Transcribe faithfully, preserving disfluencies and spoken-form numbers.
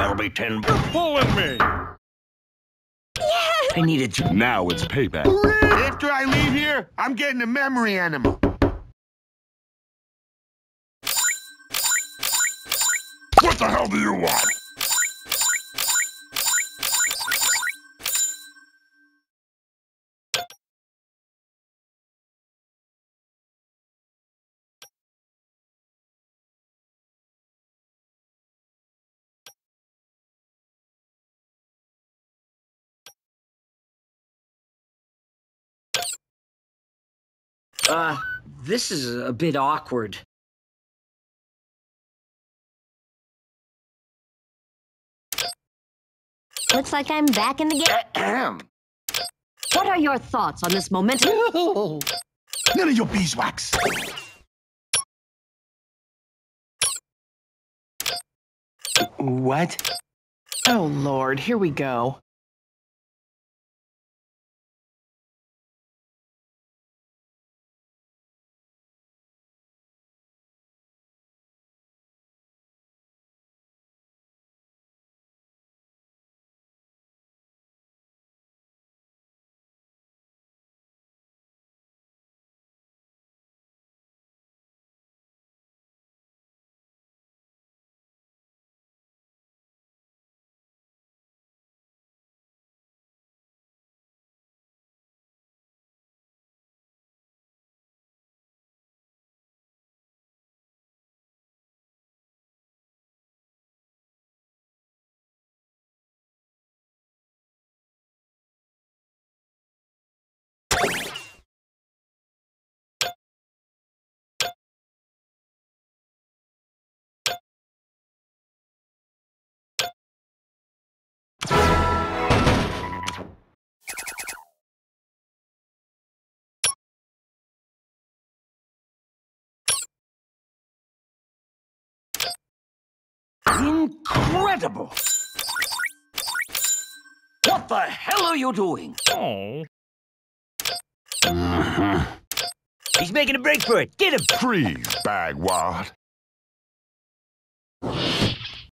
There'll be ten. You're pulling me. Yeah. I needed you. Now it's payback. After I leave here, I'm getting a memory animal. What the hell do you want? Uh, this is a bit awkward. Looks like I'm back in the game. What are your thoughts on this momentum? None of your beeswax. What? Oh, Lord, here we go. Incredible! What the hell are you doing? Oh. Uh-huh. He's making a break for it. Get him! Freeze, bagwad.